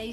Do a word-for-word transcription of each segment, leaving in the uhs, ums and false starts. A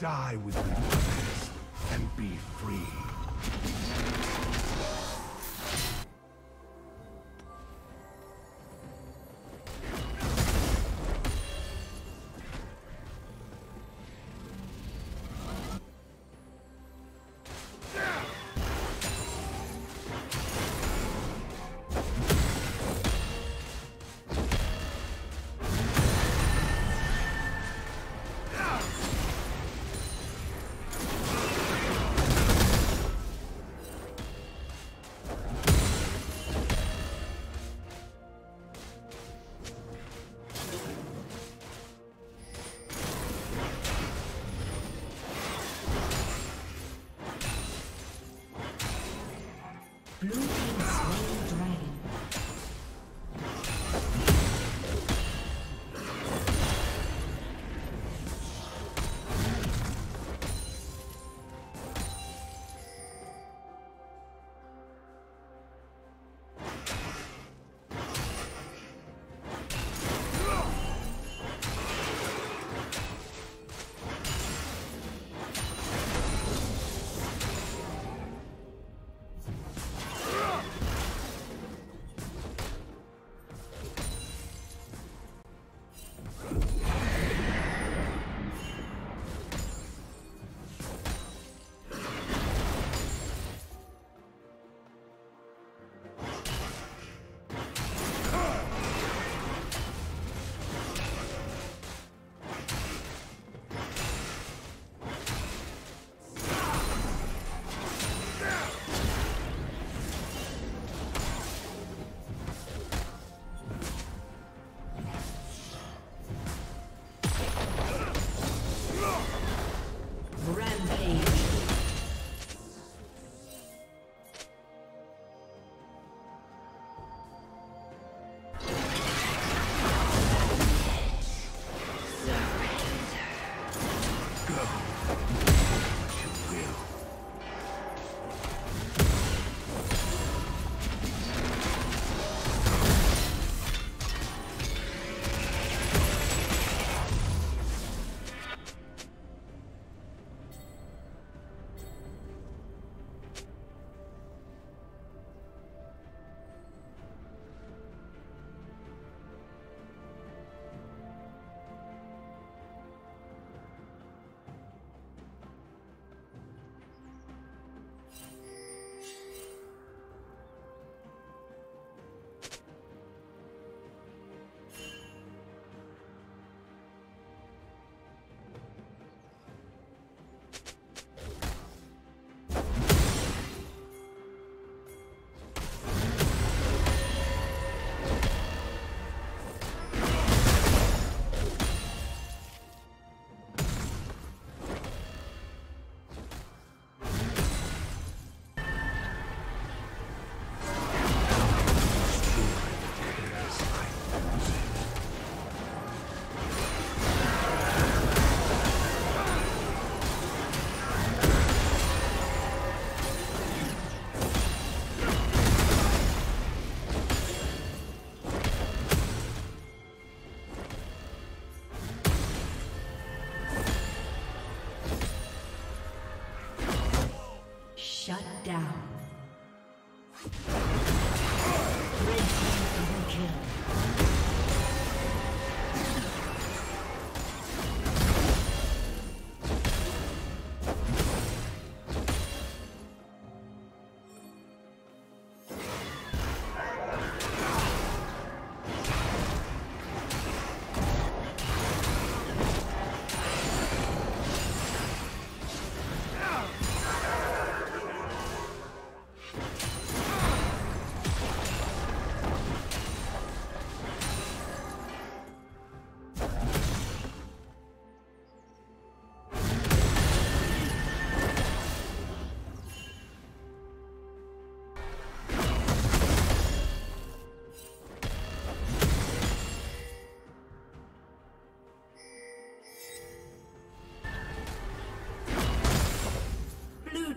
Die with me and be free.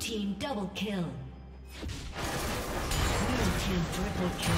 team double kill. Blue team triple kill.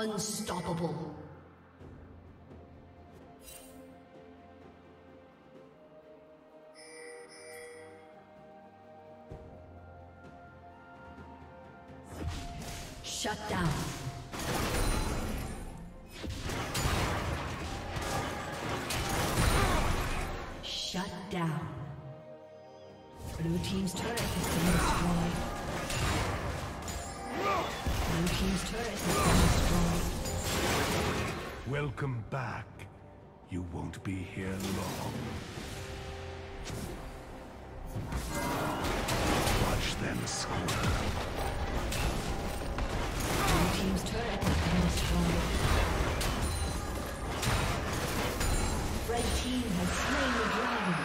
Unstoppable. Shut down. Shut down. Blue team's turret has been destroyed. Welcome back. You won't be here long. Watch them score. Your team's turret has been destroyed. Red team has slain the dragon.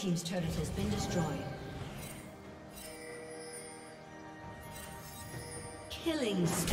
team's turret has been destroyed. Killing spree.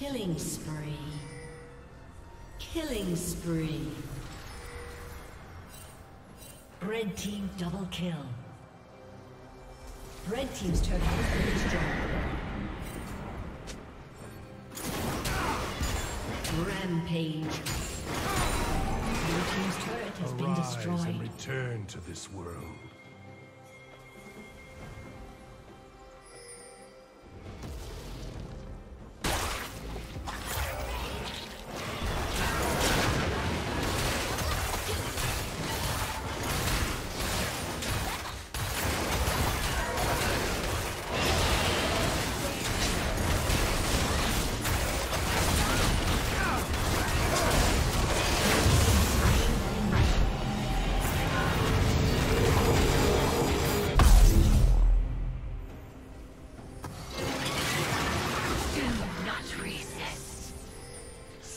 Killing spree. Killing spree. Red team double kill. Red team's turret has been destroyed. Rampage. Blue team's turret has been destroyed. Arise and return to this world.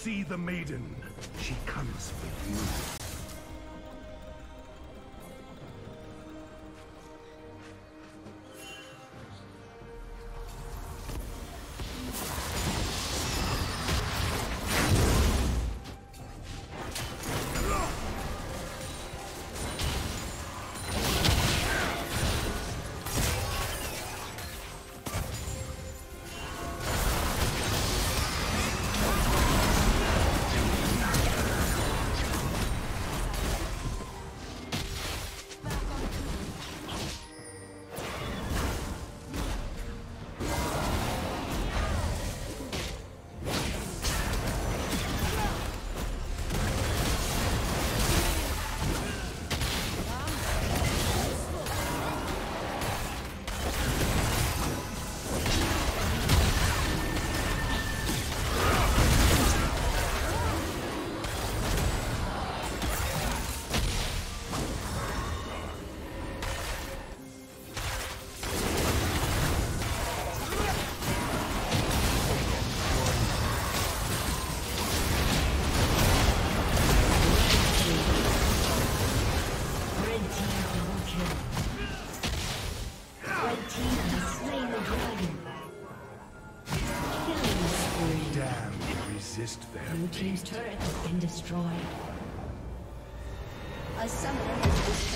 See the maiden. She comes with you. Blue team's turret has been destroyed. A summoner has destroyed.